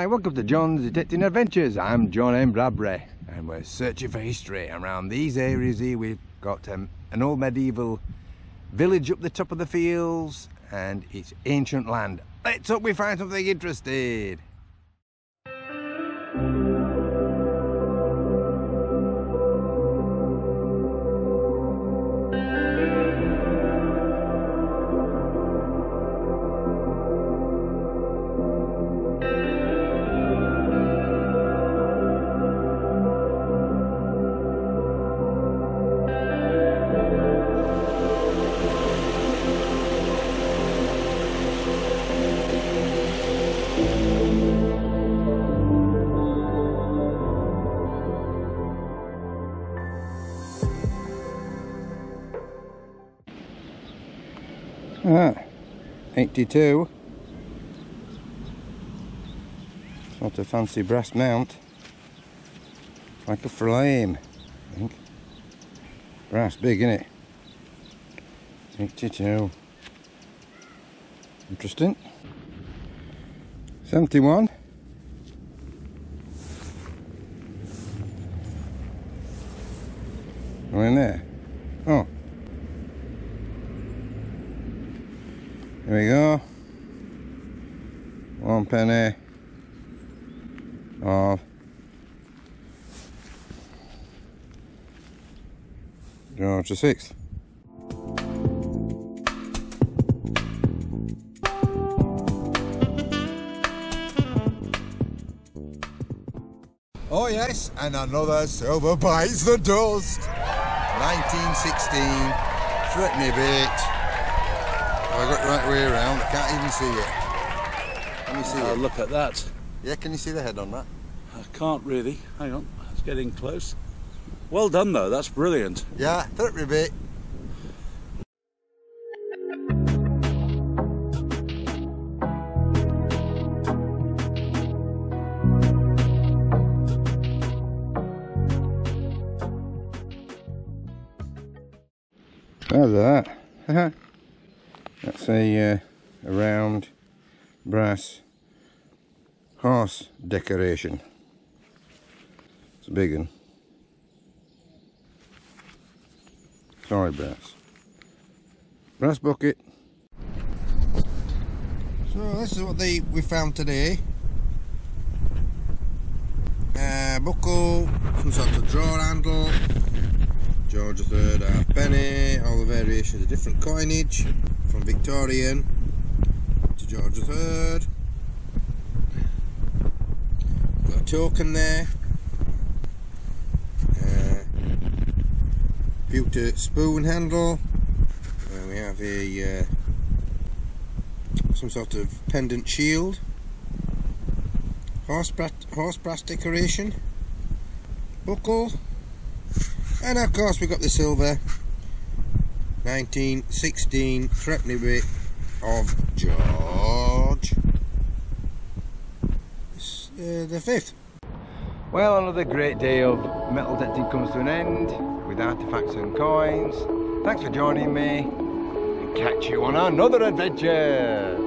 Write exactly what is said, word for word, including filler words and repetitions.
Hi, welcome to John's Detecting Adventures. I'm John M. Bradbury and we're searching for history. Around these areas here we've got um, an old medieval village up the top of the fields and it's ancient land. Let's hope we find something interesting. Ah, eighty-two. Not a fancy brass mount. Like a flame, I think. Brass big, innit? eighty-two. Interesting. seventy-one. We're in there. Oh. Here we go. One penny of George the Sixth. Oh yes, and another silver bites the dust. nineteen sixteen, threatening bit. I got the right way around, I can't even see it. Can you see oh, it? Look at that. Yeah, can you see the head on that? I can't really. Hang on, it's getting close. Well done though, that's brilliant. Yeah, third ribbit. How's that? That's a, uh, a round brass horse decoration. It's a big one. Sorry, brass. Brass bucket. So this is what the, we found today. Uh, buckle, some sort of drawer handle, George the Third halfpenny, all the variations of different coinage. From Victorian to George the Third. Got a token there. Uh, pewter spoon handle. And we have a uh, some sort of pendant shield. Horse brass, horse brass decoration. Buckle. And of course we got the silver nineteen sixteen threepenny bit of George uh, the Fifth. Well, another great day of metal detecting comes to an end with artifacts and coins. Thanks for joining me and catch you on another adventure.